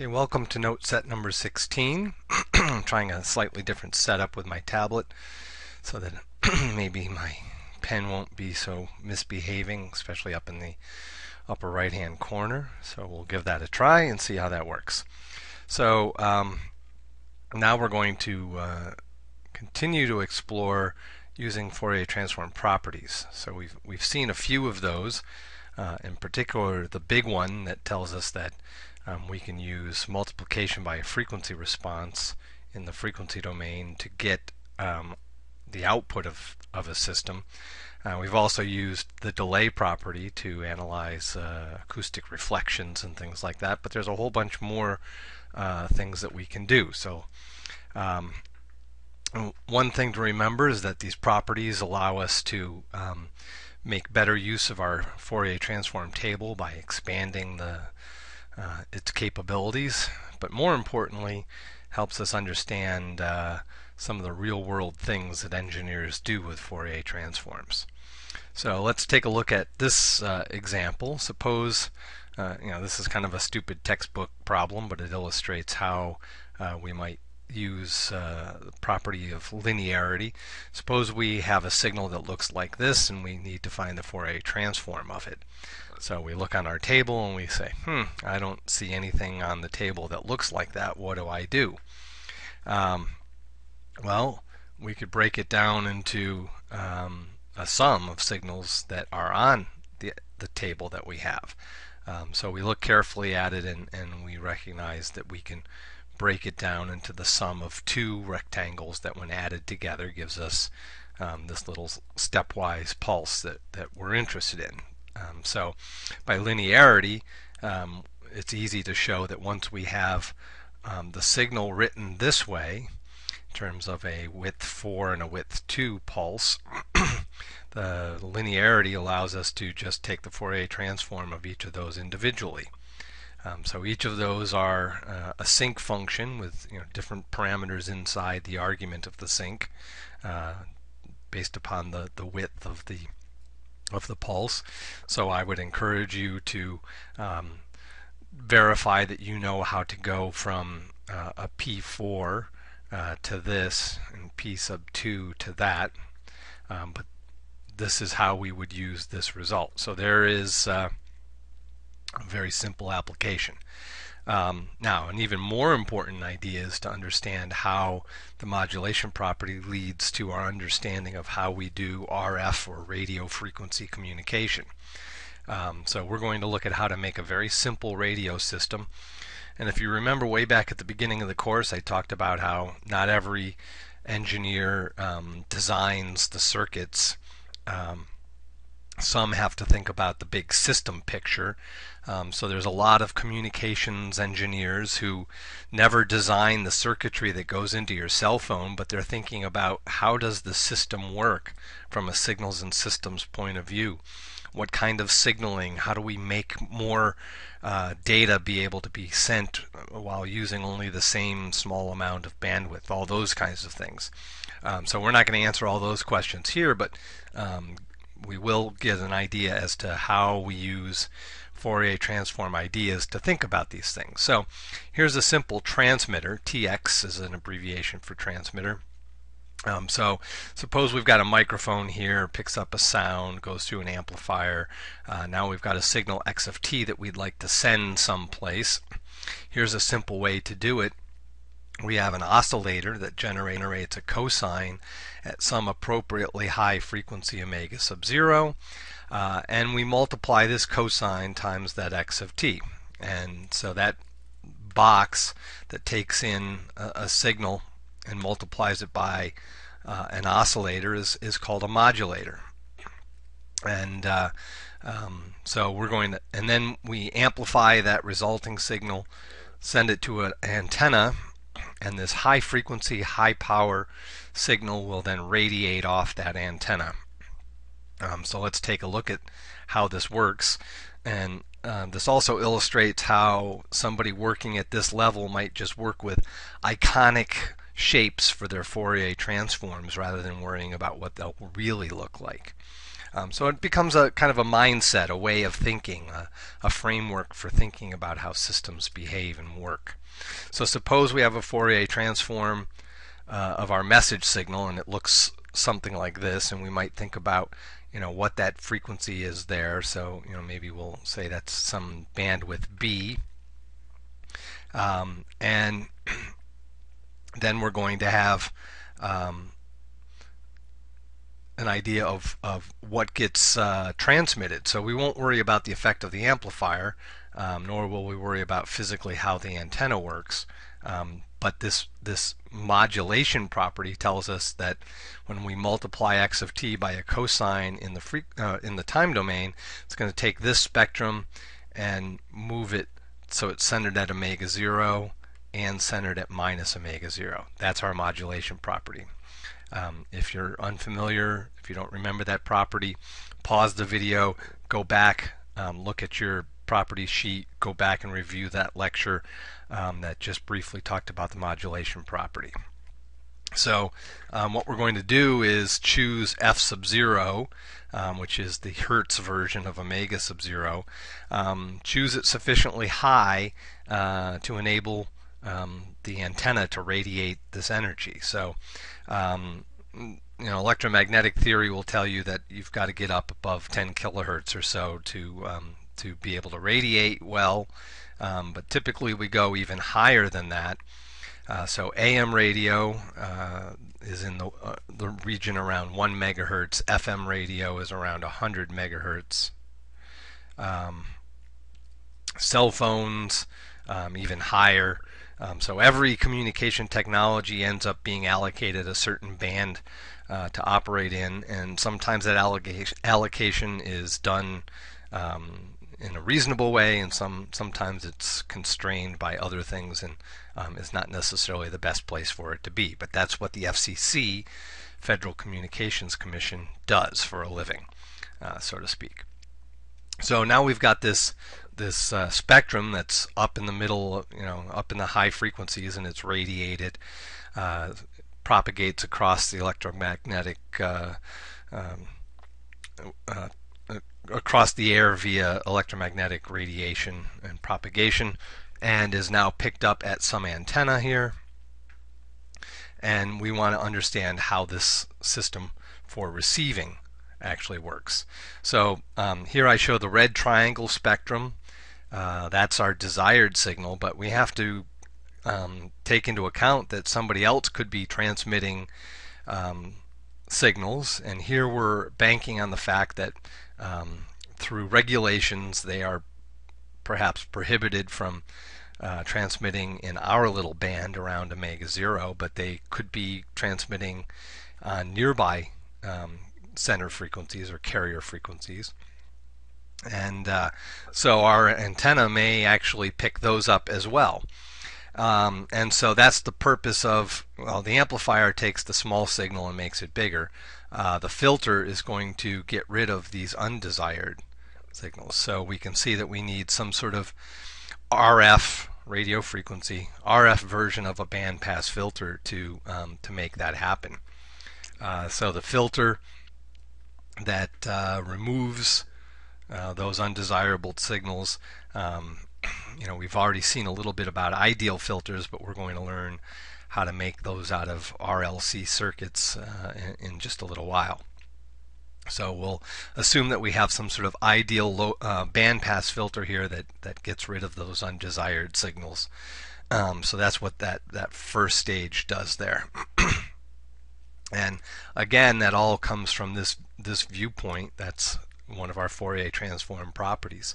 Okay, welcome to note set number 16. I'm trying a slightly different setup with my tablet so that maybe my pen won't be so misbehaving, especially up in the upper right hand corner. So we'll give that a try and see how that works. So now we're going to continue to explore using Fourier transform properties. So we've seen a few of those, in particular the big one that tells us that we can use multiplication by a frequency response in the frequency domain to get the output of a system. We've also used the delay property to analyze acoustic reflections and things like that, but there's a whole bunch more things that we can do. So one thing to remember is that these properties allow us to make better use of our Fourier transform table by expanding its capabilities, but more importantly helps us understand some of the real-world things that engineers do with Fourier transforms. So let's take a look at this example. Suppose, you know, this is kind of a stupid textbook problem, but it illustrates how we might use the property of linearity. Suppose we have a signal that looks like this and we need to find the Fourier transform of it. So we look on our table and we say, I don't see anything on the table that looks like that. What do I do? Well, we could break it down into a sum of signals that are on the table that we have. So we look carefully at it and we recognize that we can break it down into the sum of two rectangles that when added together gives us this little stepwise pulse that we're interested in. So by linearity, it's easy to show that once we have the signal written this way, in terms of a width 4 and a width 2 pulse, the linearity allows us to just take the Fourier transform of each of those individually. So each of those are a sinc function with, you know, different parameters inside the argument of the sinc based upon the width of the pulse. So I would encourage you to verify that you know how to go from a P4 to this and P sub 2 to that. But this is how we would use this result. So there is a very simple application. Now, an even more important idea is to understand how the modulation property leads to our understanding of how we do RF or radio frequency communication. So we're going to look at how to make a very simple radio system. And if you remember way back at the beginning of the course, I talked about how not every engineer designs the circuits. Some have to think about the big system picture. So there's a lot of communications engineers who never design the circuitry that goes into your cell phone, but they're thinking about how does the system work from a signals and systems point of view. What kind of signaling? How do we make more data be able to be sent while using only the same small amount of bandwidth? All those kinds of things. So we're not going to answer all those questions here, but we will get an idea as to how we use Fourier transform ideas to think about these things. So here's a simple transmitter. TX is an abbreviation for transmitter. So suppose we've got a microphone here, picks up a sound, goes through an amplifier. Now we've got a signal X of T that we'd like to send someplace. Here's a simple way to do it. We have an oscillator that generates a cosine at some appropriately high frequency omega sub 0, and we multiply this cosine times that X of T. And so that box that takes in a signal and multiplies it by an oscillator is called a modulator. And so we're going to, and then we amplify that resulting signal, send it to an antenna, and this high frequency, high power signal will then radiate off that antenna. So let's take a look at how this works. And this also illustrates how somebody working at this level might just work with iconic shapes for their Fourier transforms rather than worrying about what they'll really look like. So it becomes a kind of a mindset, a way of thinking, a framework for thinking about how systems behave and work. So suppose we have a Fourier transform of our message signal, and it looks something like this, and we might think about, you know, what that frequency is there. So, you know, maybe we'll say that's some bandwidth B, and then we're going to have an idea of what gets transmitted. So we won't worry about the effect of the amplifier, nor will we worry about physically how the antenna works. But this modulation property tells us that when we multiply x of t by a cosine in the time domain, it's going to take this spectrum and move it so it's centered at omega 0 and centered at minus omega 0. That's our modulation property. If you're unfamiliar, if you don't remember that property, pause the video, go back, look at your property sheet, go back and review that lecture that just briefly talked about the modulation property. So what we're going to do is choose f sub 0, which is the Hertz version of omega sub 0, choose it sufficiently high to enable the antenna to radiate this energy. So you know, electromagnetic theory will tell you that you've got to get up above 10 kilohertz or so to be able to radiate well, but typically we go even higher than that. So AM radio is in the region around 1 megahertz. FM radio is around 100 megahertz. Cell phones even higher. So every communication technology ends up being allocated a certain band to operate in, and sometimes that allocation is done in a reasonable way, and sometimes it's constrained by other things, and it's not necessarily the best place for it to be. But that's what the FCC, Federal Communications Commission, does for a living, so to speak. So now we've got this spectrum that's up in the middle, you know, up in the high frequencies, and it's radiated, propagates across the electromagnetic across the air via electromagnetic radiation and propagation, and is now picked up at some antenna here. And we want to understand how this system for receiving actually works. So here I show the red triangle spectrum. That's our desired signal, but we have to take into account that somebody else could be transmitting signals, and here we're banking on the fact that through regulations they are perhaps prohibited from transmitting in our little band around omega 0, but they could be transmitting on nearby center frequencies or carrier frequencies. And so our antenna may actually pick those up as well. And so that's the purpose of, well, the amplifier takes the small signal and makes it bigger. The filter is going to get rid of these undesired signals. So we can see that we need some sort of RF, radio frequency, RF version of a bandpass filter to make that happen. So the filter that removes those undesirable signals, you know, we've already seen a little bit about ideal filters, but we're going to learn how to make those out of RLC circuits in just a little while. So we'll assume that we have some sort of ideal bandpass filter here that gets rid of those undesired signals. So that's what that first stage does there. And again, that all comes from this viewpoint. That's one of our Fourier transform properties.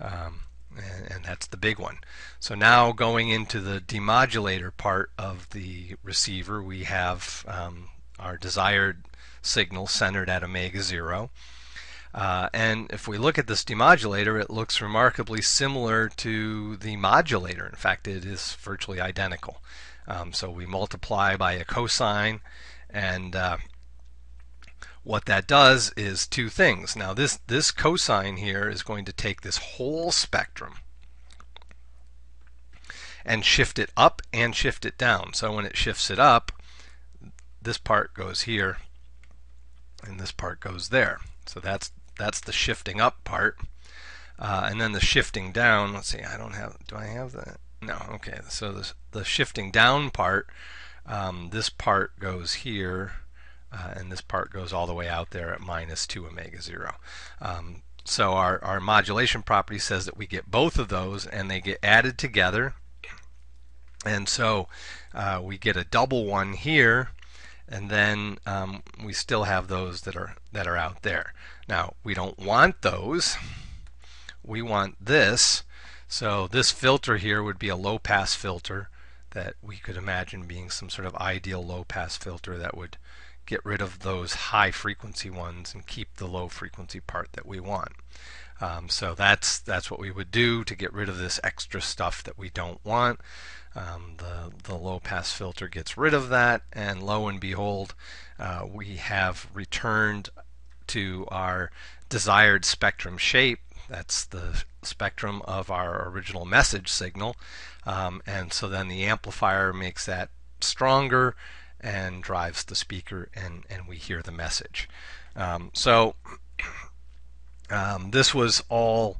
And that's the big one. So now going into the demodulator part of the receiver, we have our desired signal centered at omega 0. And if we look at this demodulator, it looks remarkably similar to the modulator. In fact, it is virtually identical. So we multiply by a cosine, and what that does is two things. Now this cosine here is going to take this whole spectrum and shift it up and shift it down. So when it shifts it up, this part goes here and this part goes there. So that's the shifting up part. And then the shifting down, let's see, I don't have, do I have that? No, okay, so the shifting down part, this part goes here, and this part goes all the way out there at -2 omega 0. So our modulation property says that we get both of those and they get added together. And so we get a double one here, and then we still have those that are out there. Now, we don't want those. We want this. So this filter here would be a low pass filter that we could imagine being some sort of ideal low pass filter that would get rid of those high frequency ones and keep the low frequency part that we want. So that's what we would do to get rid of this extra stuff that we don't want. The low pass filter gets rid of that, and lo and behold, we have returned to our desired spectrum shape. That's the spectrum of our original message signal, and so then the amplifier makes that stronger and drives the speaker, and we hear the message. This was all,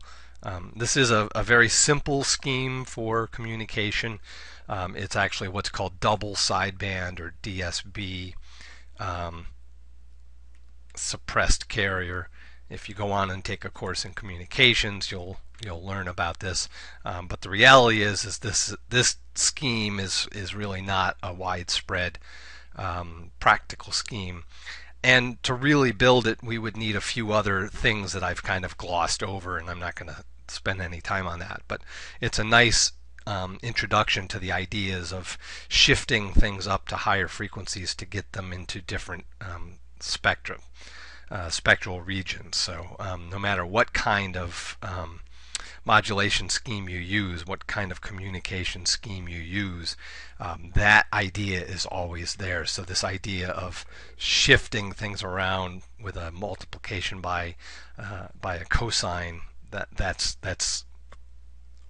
this is a very simple scheme for communication. It's actually what's called double sideband, or DSB, suppressed carrier. If you go on and take a course in communications, you'll learn about this. But the reality is this scheme is really not a widespread practical scheme. And to really build it, we would need a few other things that I've kind of glossed over, and I'm not going to spend any time on that. But it's a nice introduction to the ideas of shifting things up to higher frequencies to get them into different spectral regions. So no matter what kind of modulation scheme you use, what kind of communication scheme you use, that idea is always there. So this idea of shifting things around with a multiplication by a cosine, that's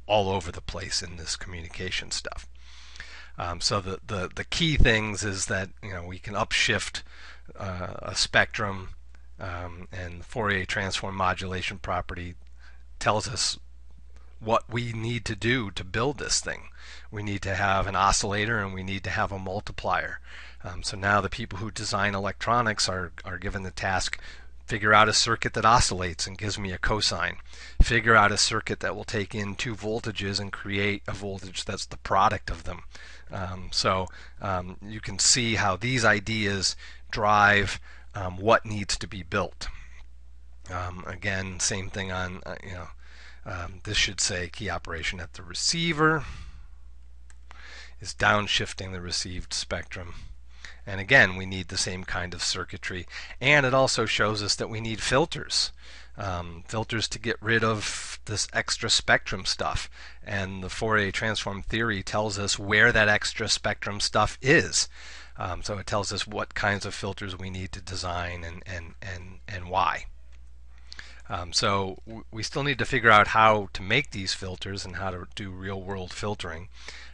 all over the place in this communication stuff. So the key things is that, you know, we can upshift a spectrum, and the Fourier transform modulation property tells us what we need to do to build this thing. We need to have an oscillator, and we need to have a multiplier. So now the people who design electronics are given the task: figure out a circuit that oscillates and gives me a cosine. Figure out a circuit that will take in two voltages and create a voltage that's the product of them. So you can see how these ideas drive what needs to be built. Again, same thing on this should say key operation at the receiver is downshifting the received spectrum. And again, we need the same kind of circuitry. And it also shows us that we need filters. Filters to get rid of this extra spectrum stuff. And the Fourier transform theory tells us where that extra spectrum stuff is. So it tells us what kinds of filters we need to design and why. So we still need to figure out how to make these filters and how to do real-world filtering,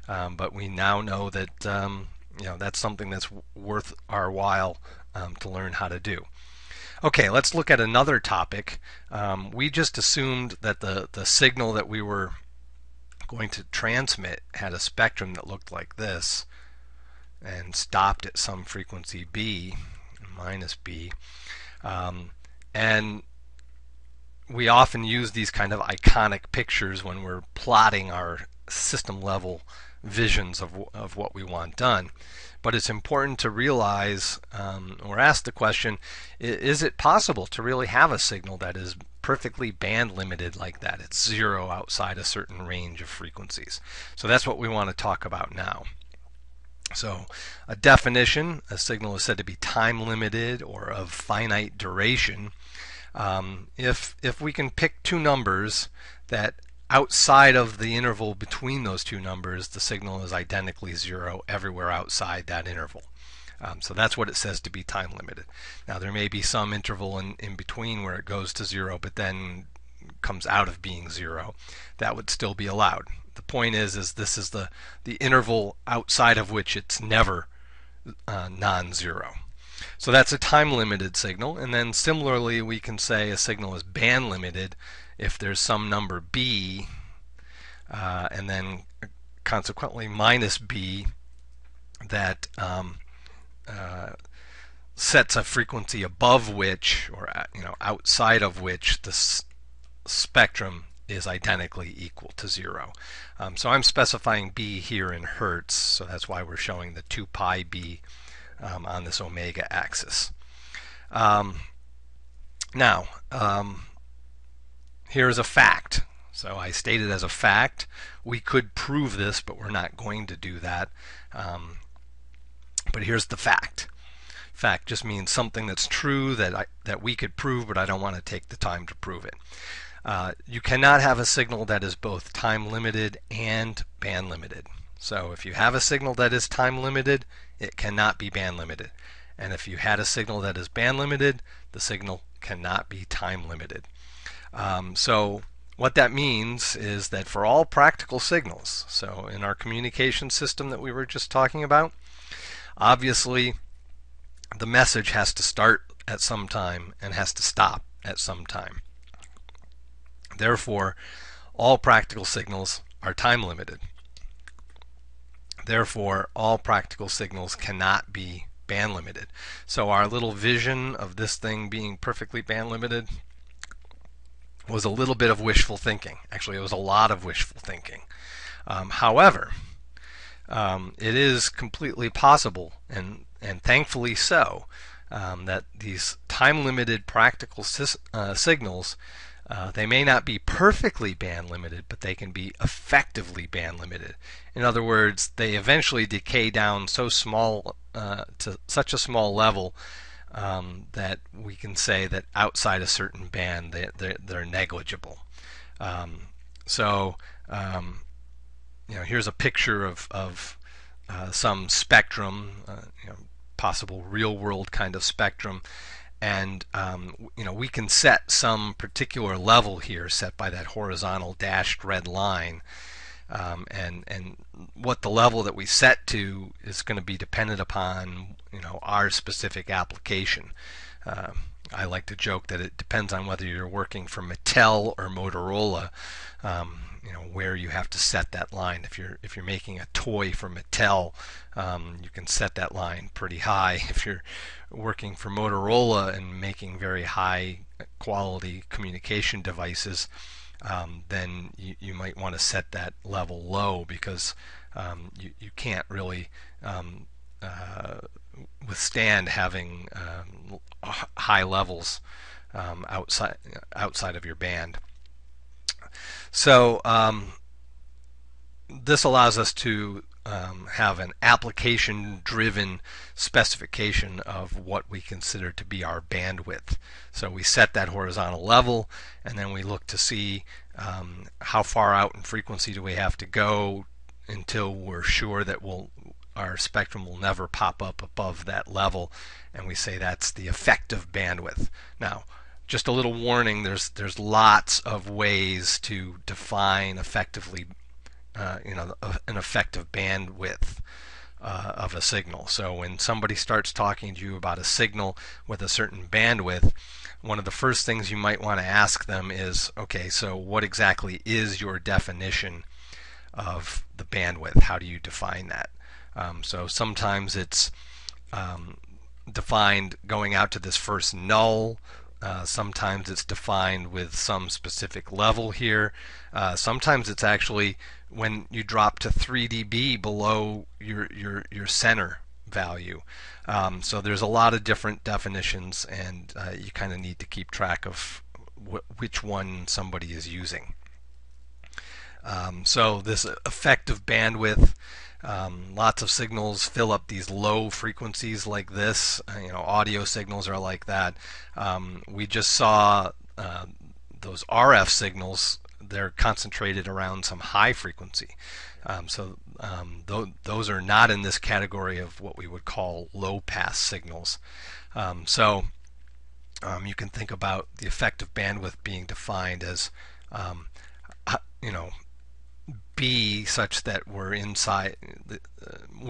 but we now know that that's something that's worth our while to learn how to do. Okay, let's look at another topic. We just assumed that the signal that we were going to transmit had a spectrum that looked like this and stopped at some frequency B, minus B, and we often use these kind of iconic pictures when we're plotting our system level visions of what we want done. But it's important to realize or ask the question, is it possible to really have a signal that is perfectly band limited like that? It's zero outside a certain range of frequencies. So that's what we want to talk about now. So a definition: a signal is said to be time limited or of finite duration if we can pick two numbers that outside of the interval between those two numbers the signal is identically zero everywhere outside that interval. So that's what it says to be time limited. Now there may be some interval in between where it goes to zero but then comes out of being zero. That would still be allowed. The point is this is the interval outside of which it's never non-zero. So that's a time-limited signal. And then similarly, we can say a signal is band-limited if there's some number b, and then consequently minus b that sets a frequency above which, or outside of which, the spectrum is identically equal to 0. So I'm specifying b here in hertz, so that's why we're showing the 2 pi b on this omega axis. Here's a fact. So I state it as a fact. We could prove this, but we're not going to do that. But here's the fact. Fact just means something that's true that we could prove, but I don't want to take the time to prove it. You cannot have a signal that is both time limited and band limited. So if you have a signal that is time limited, it cannot be band limited. And if you had a signal that is band limited, the signal cannot be time limited. So what that means is that for all practical signals, so in our communication system that we were just talking about, obviously the message has to start at some time and has to stop at some time. Therefore, all practical signals are time limited. Therefore, all practical signals cannot be band limited. So our little vision of this thing being perfectly band limited was a little bit of wishful thinking. Actually, it was a lot of wishful thinking. However, it is completely possible, and thankfully so, that these time-limited practical signals, they may not be perfectly band limited, but they can be effectively band limited. In other words, they eventually decay down so small to such a small level that we can say that outside a certain band they're negligible. Here's a picture of some spectrum, possible real-world kind of spectrum, and we can set some particular level here, set by that horizontal dashed red line, and what the level that we set to is going to be dependent upon our specific application. I like to joke that it depends on whether you're working for Mattel or Motorola, where you have to set that line. If you're making a toy for Mattel, you can set that line pretty high. If you're working for Motorola and making very high quality communication devices, then you might want to set that level low, because you can't really withstand having high levels outside of your band. So this allows us to have an application-driven specification of what we consider to be our bandwidth. So we set that horizontal level, and then we look to see how far out in frequency do we have to go until we're sure that our spectrum will never pop up above that level, and we say that's the effective bandwidth. Now, just a little warning: there's lots of ways to define effectively, an effective bandwidth of a signal. So when somebody starts talking to you about a signal with a certain bandwidth, one of the first things you might want to ask them is, okay, so what exactly is your definition of the bandwidth? How do you define that? So sometimes it's defined going out to this first null. Sometimes it's defined with some specific level here. Sometimes it's actually when you drop to 3 dB below your center value. So there's a lot of different definitions, and you kind of need to keep track of which one somebody is using. So this effective bandwidth, lots of signals fill up these low frequencies like this. Audio signals are like that. We just saw those RF signals. They're concentrated around some high frequency. Those are not in this category of what we would call low-pass signals. You can think about the effective bandwidth being defined as, B such that we're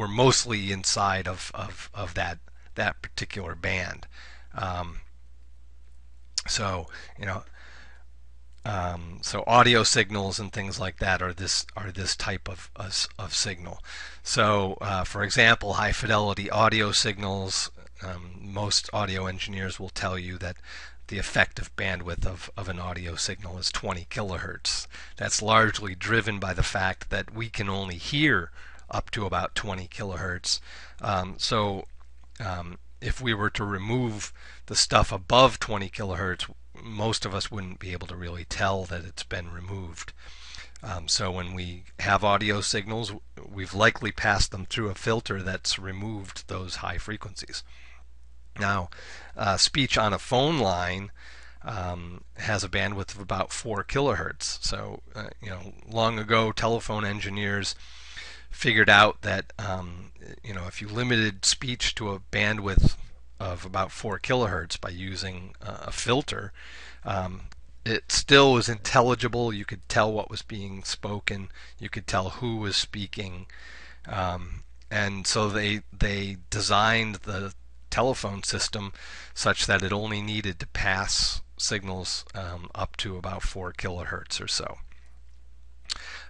mostly inside of that that particular band. So audio signals and things like that are this type of signal. So for example, high fidelity audio signals, most audio engineers will tell you that the effective bandwidth of an audio signal is 20 kilohertz. That's largely driven by the fact that we can only hear up to about 20 kilohertz. If we were to remove the stuff above 20 kilohertz, most of us wouldn't be able to really tell that it's been removed. So when we have audio signals, we've likely passed them through a filter that's removed those high frequencies. Now, speech on a phone line has a bandwidth of about 4 kilohertz. So, long ago, telephone engineers figured out that, if you limited speech to a bandwidth of about 4 kilohertz by using a filter, it still was intelligible. You could tell what was being spoken. You could tell who was speaking. And so they designed the telephone system such that it only needed to pass signals up to about 4 kilohertz or so.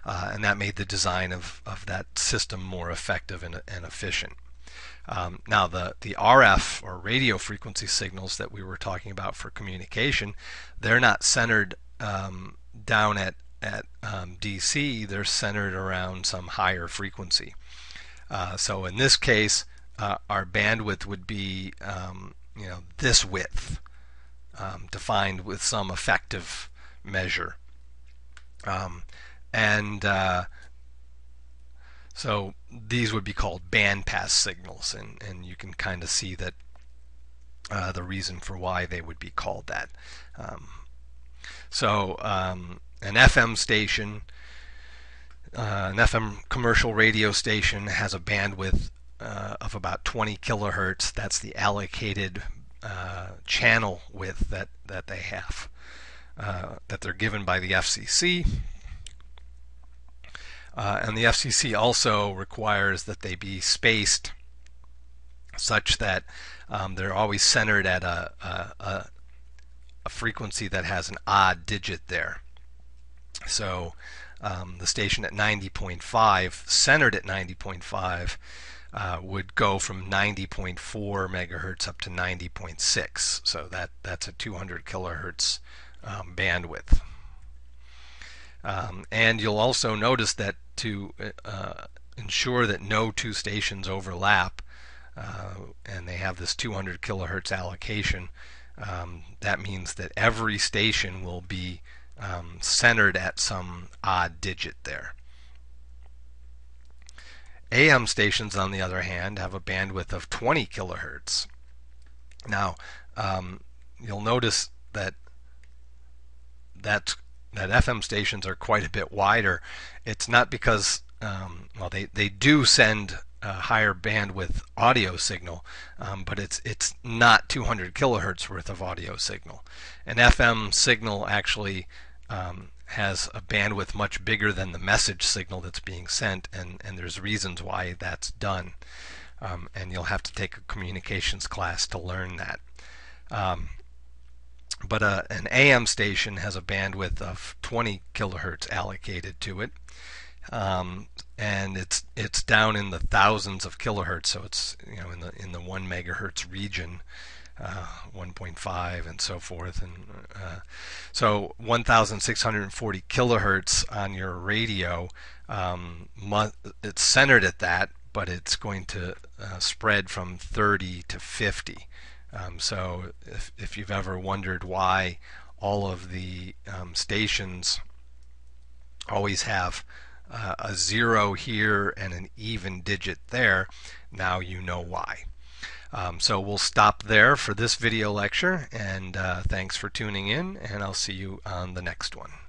And that made the design of that system more effective and efficient. Now the RF or radio frequency signals that we were talking about for communication, they're not centered down at DC, they're centered around some higher frequency. So in this case, our bandwidth would be, this width, defined with some effective measure. So these would be called bandpass signals, and you can kind of see that the reason for why they would be called that. An FM station, an FM commercial radio station has a bandwidth of about 20 kilohertz. That's the allocated channel width that they have, that they're given by the FCC, and the FCC also requires that they be spaced such that they're always centered at a frequency that has an odd digit there. So the station at 90.5, centered at 90.5, would go from 90.4 megahertz up to 90.6, so that's a 200 kilohertz bandwidth. And you'll also notice that to ensure that no two stations overlap, and they have this 200 kilohertz allocation, that means that every station will be centered at some odd digit there. AM stations, on the other hand, have a bandwidth of 20 kilohertz. Now, you'll notice that FM stations are quite a bit wider. It's not because, they do send a higher bandwidth audio signal, but it's not 200 kilohertz worth of audio signal. An FM signal actually has a bandwidth much bigger than the message signal that's being sent, and there's reasons why that's done. And you'll have to take a communications class to learn that. But an AM station has a bandwidth of 20 kilohertz allocated to it, and it's down in the thousands of kilohertz, so it's in the 1 megahertz region, 1.5 and so forth, and so 1,640 kilohertz on your radio. It's centered at that, but it's going to spread from 30 to 50. So if you've ever wondered why all of the stations always have a zero here and an even digit there, now you know why. So we'll stop there for this video lecture, and thanks for tuning in, and I'll see you on the next one.